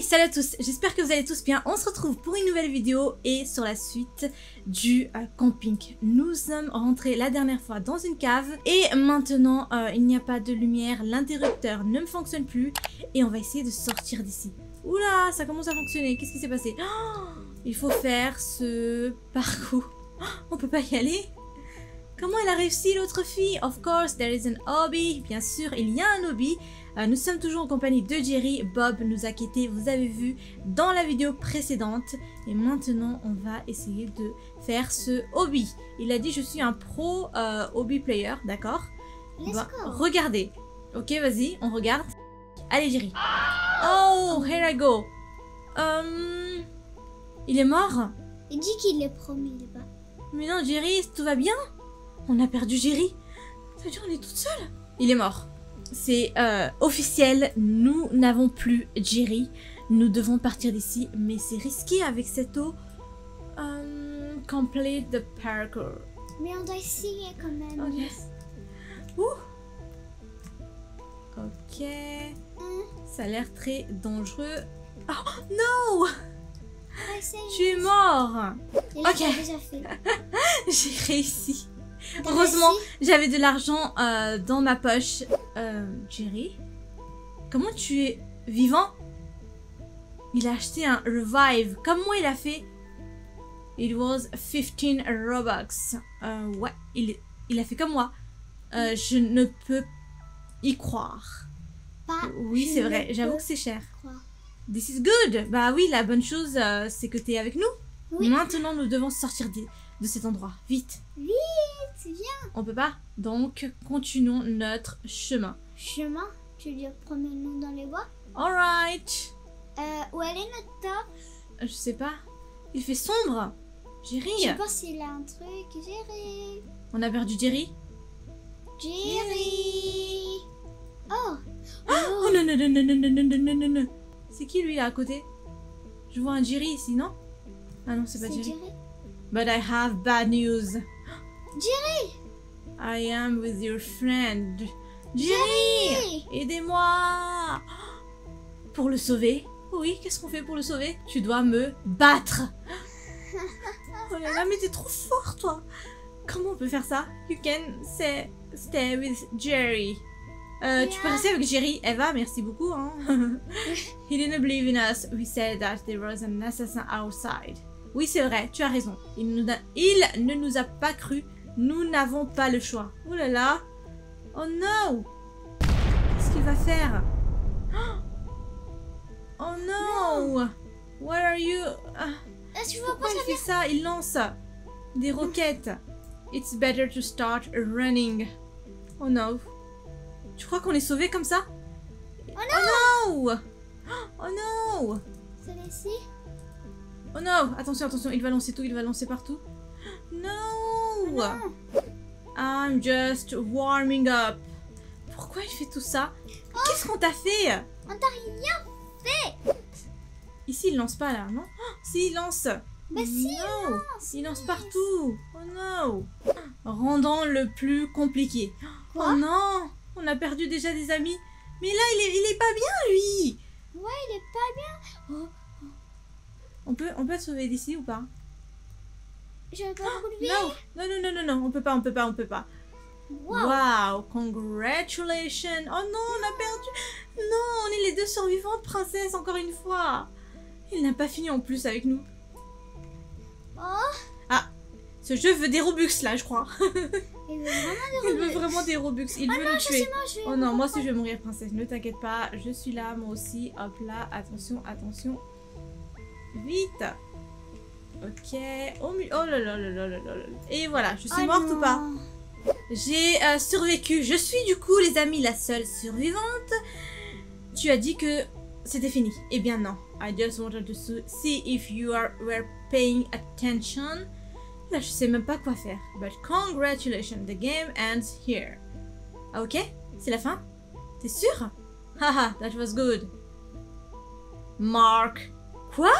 Hey, salut à tous, j'espère que vous allez tous bien. On se retrouve pour une nouvelle vidéo et sur la suite du camping. Nous sommes rentrés la dernière fois dans une cave et maintenant il n'y a pas de lumière, l'interrupteur ne fonctionne plus et on va essayer de sortir d'ici. Oula, ça commence à fonctionner, qu'est-ce qui s'est passé? Il faut faire ce parcours. On peut pas y aller? Comment elle a réussi l'autre fille? Of course, there is an hobby. Bien sûr, il y a un hobby. Nous sommes toujours en compagnie de Jerry. Bob nous a quittés, vous avez vu dans la vidéo précédente. Et maintenant, on va essayer de faire ce hobby. Il a dit, je suis un pro hobby player, d'accord? Bah, regardez. Ok, vas-y, on regarde. Allez, Jerry. Oh, here I go. Il est mort? Il dit qu'il est promis là-bas. Mais non, Jerry, tout va bien? On a perdu Jerry. Ça veut dire qu'on est toute seule. Il est mort. C'est officiel. Nous n'avons plus Jerry. Nous devons partir d'ici. Mais c'est risqué avec cette eau. Complete the parkour. Mais on doit essayer quand même. Okay. Ouh. Ok. Ça a l'air très dangereux. Oh non! Tu es mort. Ok. J'ai réussi. Heureusement, j'avais de l'argent dans ma poche. Jerry, comment tu es vivant? Il a acheté un revive. Comme moi, il a fait. It was 15 Robux. Ouais, il a fait comme moi. Je ne peux y croire. Pas oui, c'est vrai. J'avoue que c'est cher. This is good. Bah oui, la bonne chose, c'est que tu es avec nous. Oui. Maintenant, nous devons sortir de cet endroit. Vite. Vite. C'est bien. On peut pas. Donc, continuons notre chemin. Chemin? Tu veux dire promenons dans les bois? Alright. Où elle est notre torche? Je sais pas. Il fait sombre. Jerry. Je pense qu'il a un truc. Jerry. On a perdu Jerry. Jerry. Oh. Oh, oh non, non, non, non, non, non, non, non, non. C'est qui lui là à côté? Je vois un Jerry ici, non? Ah non, c'est pas Jerry. But I have bad news. Jerry! I am with your friend. Jerry! Aidez-moi! Pour le sauver? Oui, qu'est-ce qu'on fait pour le sauver? Tu dois me battre! Oh là là, mais t'es trop fort, toi! Comment on peut faire ça? You can stay with Jerry. Yeah. Tu peux rester avec Jerry. Eva, merci beaucoup. Hein? He didn't believe in us. We said that there was an assassin outside. Oui, c'est vrai, tu as raison. Il ne nous a pas cru. Nous n'avons pas le choix. Oh là là. Oh non. Qu'est-ce qu'il va faire? Oh non. What are you? Pourquoi il fait ça? Il lance des roquettes. It's better to start running. Oh non. Tu crois qu'on est sauvé comme ça? Oh non. Oh non. C'est ici. Oh non. Attention, attention. Il va lancer tout. Il va lancer partout. Non. Oh I'm just warming up. Pourquoi il fait tout ça? Oh, qu'est-ce qu'on t'a fait? On t'a rien fait. Ici il lance pas là, non? Oh, si il lance. Bah si no. Il lance partout. Oh non. Rendant le plus compliqué. Quoi? Oh non. On a perdu déjà des amis. Mais là il est pas bien lui. Ouais, il est pas bien. Oh. On peut te sauver d'ici ou pas? Non, non, non, non, non, on peut pas, on peut pas, on peut pas. Wow, congratulations. Oh non, on a perdu. Non, on est les deux survivantes, princesse, encore une fois. Il n'a pas fini en plus avec nous. Oh. Ah, ce jeu veut des Robux là, je crois. Il veut vraiment des Robux. Il veut vraiment des Robux. Il veut le tuer. Oh non, moi aussi je vais mourir, princesse. Ne t'inquiète pas, je suis là, moi aussi. Hop là, attention, attention. Vite. Ok, oh, oh là là là là là là. Et voilà, je suis morte ou pas? J'ai survécu. Je suis du coup, les amis, la seule survivante. Tu as dit que c'était fini. Eh bien non. I just wanted to see if you were paying attention. Là, je sais même pas quoi faire. But congratulations, the game ends here. Ah ok, c'est la fin? T'es sûr? Haha, that was good. Mark. Quoi?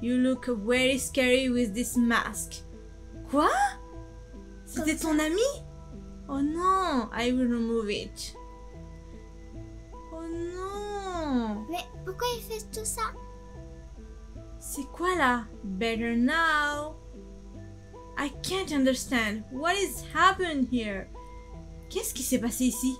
You look very scary with this mask. Quoi? C'était ton ami? Oh non, I will remove it. Oh non. Mais Mais pourquoi ils font tout ça? C'est quoi là? Better now. I can't understand. What is happening here? Qu'est-ce qui s'est passé ici?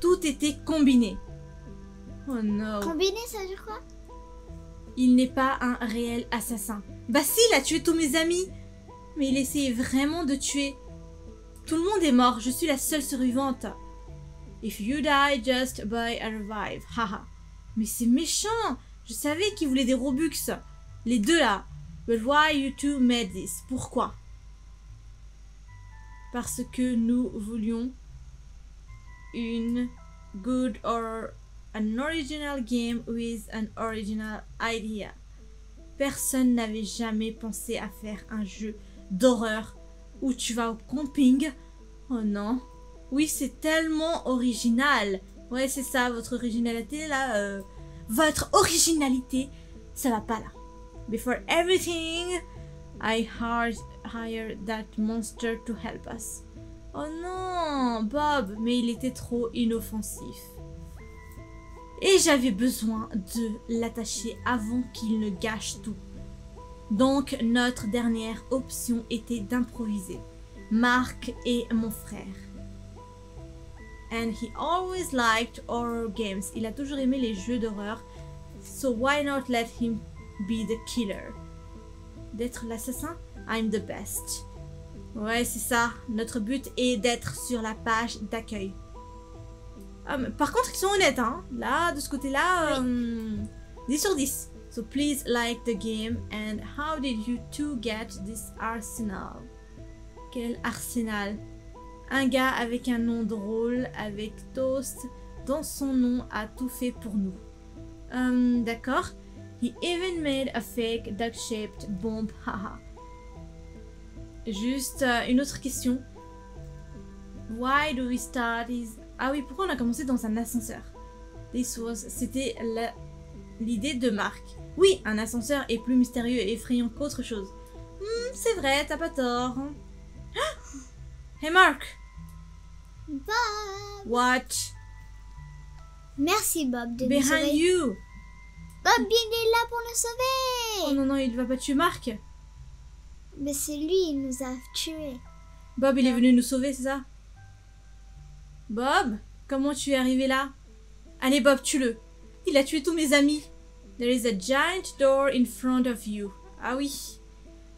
Tout était combiné. Oh non. Combiné, ça veut dire quoi? Il n'est pas un réel assassin. Basile a tué tous mes amis. Mais il essayait vraiment de tuer. Tout le monde est mort. Je suis la seule survivante. If you die, just buy and revive. Haha. Mais c'est méchant. Je savais qu'ils voulaient des Robux. Les deux là. But why you two made this? Pourquoi? Parce que nous voulions une good or an original game with an original idea. Personne n'avait jamais pensé à faire un jeu d'horreur où tu vas au camping. Oh non. Oui, c'est tellement original. Ouais, c'est ça, votre originalité là. Votre originalité, ça va pas là. Before everything, I hired that monster to help us. Oh non, Bob, mais il était trop inoffensif. Et j'avais besoin de l'attacher avant qu'il ne gâche tout. Donc notre dernière option était d'improviser. Marc et mon frère. And he always liked horror games. Il a toujours aimé les jeux d'horreur. So why not let him be the killer? D'être l'assassin? I'm the best. Ouais, c'est ça. Notre but est d'être sur la page d'accueil. Par contre, ils sont honnêtes, hein. Là, de ce côté-là, oui. 10 sur 10. So please like the game. And how did you two get this arsenal? Quel arsenal? Un gars avec un nom drôle, avec Toast, dans son nom, a tout fait pour nous. D'accord. He even made a fake duck-shaped bomb. Haha. Juste une autre question. Why do we start his... Ah oui, pourquoi on a commencé dans un ascenseur? This was... C'était l'idée de Marc. Oui, un ascenseur est plus mystérieux et effrayant qu'autre chose. C'est vrai, t'as pas tort. Ah! Hey Marc! Bob! Watch! Merci Bob de nous sauver. Behind you! Bob, il est là pour nous sauver! Oh non, non, il va pas tuer Marc! Mais c'est lui, il nous a tués. Bob, il est venu nous sauver, c'est ça? Bob, comment tu es arrivé là? Allez Bob, tue-le. Il a tué tous mes amis. There is a giant door in front of you. Ah oui.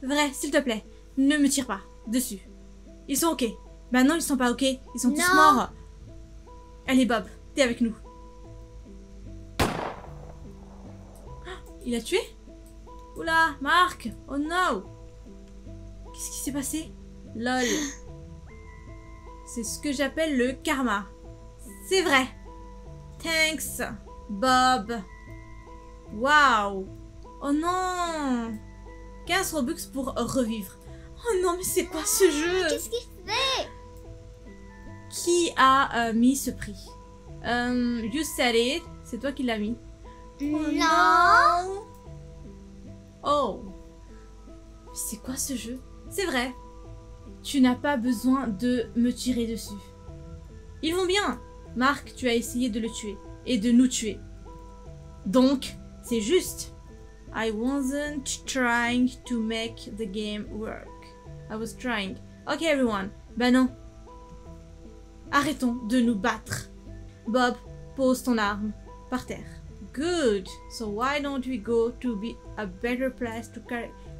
Vrai, s'il te plaît, ne me tire pas dessus. Ils sont ok. Bah non, ils sont pas ok. Ils sont tous morts. Allez Bob, t'es avec nous. Il a tué? Oula, Marc. Oh no. Qu'est-ce qui s'est passé? Lol. C'est ce que j'appelle le karma. C'est vrai. Thanks, Bob. Waouh. Oh non. 15 Robux pour revivre. Oh non, mais c'est quoi ce jeu? Qu'est-ce qu'il fait? Qui a mis ce prix? You said it. C'est toi qui l'as mis. Oh non. Oh. C'est quoi ce jeu? C'est vrai. Tu n'as pas besoin de me tirer dessus. Ils vont bien. Marc, tu as essayé de le tuer. Et de nous tuer. Donc, c'est juste. I wasn't trying to make the game work. I was trying. Ok, everyone. Bah non. Arrêtons de nous battre. Bob, pose ton arme par terre. Good. So why don't we go to be a better place to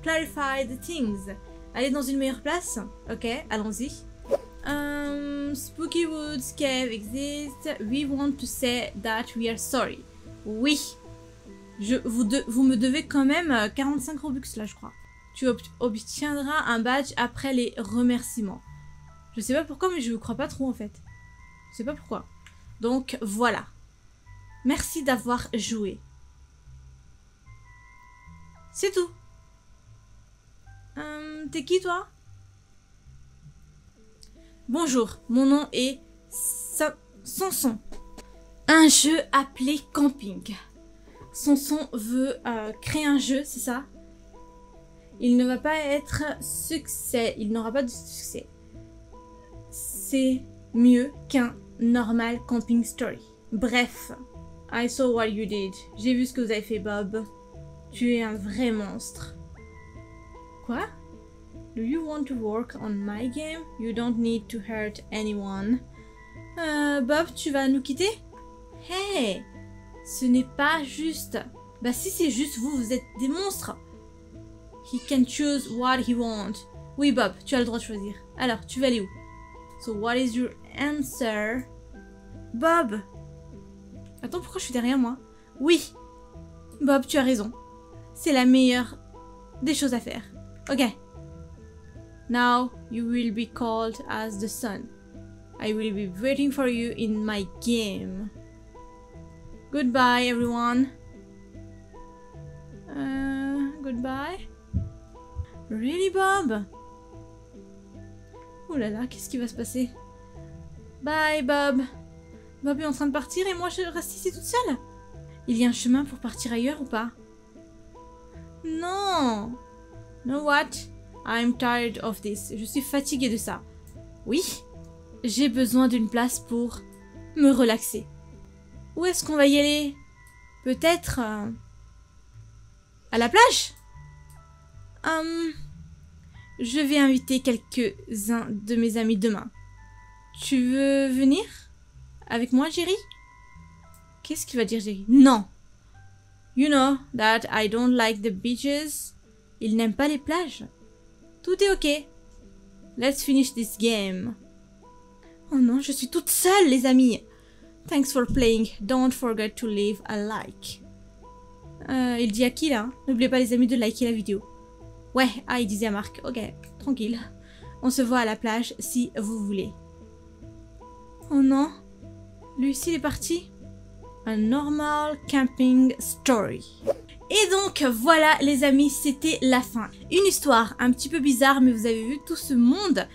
clarify the things? Aller dans une meilleure place? Ok, allons-y. Spooky Woods Cave exists. We want to say that we are sorry. Oui. Vous me devez quand même 45 Robux là, je crois. Tu obtiendras un badge après les remerciements. Je sais pas pourquoi, mais je vous crois pas trop en fait. Je sais pas pourquoi. Donc voilà. Merci d'avoir joué. C'est tout. T'es qui toi? Bonjour, mon nom est Samson. Un jeu appelé Camping. Samson veut créer un jeu, c'est ça? Il ne va pas être succès. Il n'aura pas de succès. C'est mieux qu'un normal camping story. Bref, I saw what you did. J'ai vu ce que vous avez fait, Bob. Tu es un vrai monstre. Quoi? Do you want to work on my game? You don't need to hurt anyone. Bob, tu vas nous quitter? Hey! Ce n'est pas juste. Bah si c'est juste, vous êtes des monstres. He can choose what he wants. Oui, Bob, tu as le droit de choisir. Alors, tu vas aller où? So what is your answer? Bob! Attends, pourquoi je suis derrière moi? Oui! Bob, tu as raison. C'est la meilleure des choses à faire. Ok. Now you will be called as the sun. I will be waiting for you in my game. Goodbye, everyone. Goodbye. Really, Bob? Oh là là, qu'est-ce qui va se passer? Bye, Bob. Bob est en train de partir et moi je reste ici toute seule. Il y a un chemin pour partir ailleurs ou pas? Non. Know what? I'm tired of this. Je suis fatiguée de ça. Oui, j'ai besoin d'une place pour me relaxer. Où est-ce qu'on va y aller? Peut-être à la plage. Je vais inviter quelques-uns de mes amis demain. Tu veux venir avec moi, Jerry? Qu'est-ce qu'il va dire, Jerry? Non. You know that I don't like the beaches. Il n'aime pas les plages. Tout est ok. Let's finish this game. Oh non, je suis toute seule, les amis. Thanks for playing. Don't forget to leave a like. Il dit à qui, là? N'oubliez pas, les amis, de liker la vidéo. Ouais, ah, il disait à Marc. Ok, tranquille. On se voit à la plage si vous voulez. Oh non. Lucille est partie. A normal camping story. Et donc voilà les amis, c'était la fin. Une histoire un petit peu bizarre, mais vous avez vu tout ce monde,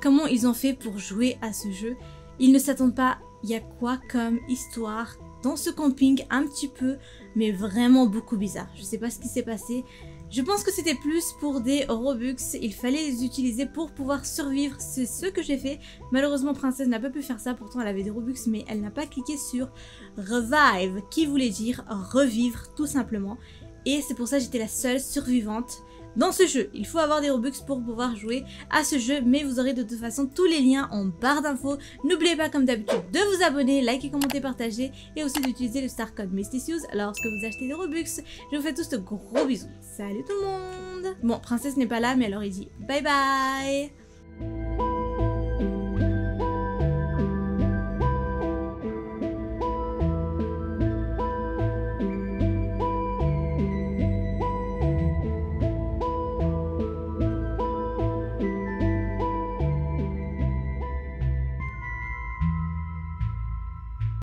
comment ils ont fait pour jouer à ce jeu. Ils ne s'attendent pas, il y a quoi comme histoire dans ce camping un petit peu, mais vraiment beaucoup bizarre. Je sais pas ce qui s'est passé. Je pense que c'était plus pour des Robux, il fallait les utiliser pour pouvoir survivre, c'est ce que j'ai fait. Malheureusement, Princesse n'a pas pu faire ça, pourtant elle avait des Robux, mais elle n'a pas cliqué sur Revive, qui voulait dire revivre tout simplement. Et c'est pour ça que j'étais la seule survivante dans ce jeu. Il faut avoir des Robux pour pouvoir jouer à ce jeu, mais vous aurez de toute façon tous les liens en barre d'infos. N'oubliez pas comme d'habitude de vous abonner, liker, commenter, partager et aussi d'utiliser le star code MISLICIOUS lorsque vous achetez des Robux. Je vous fais tous de gros bisous. Salut tout le monde! Bon, Princesse n'est pas là, mais alors il dit bye bye!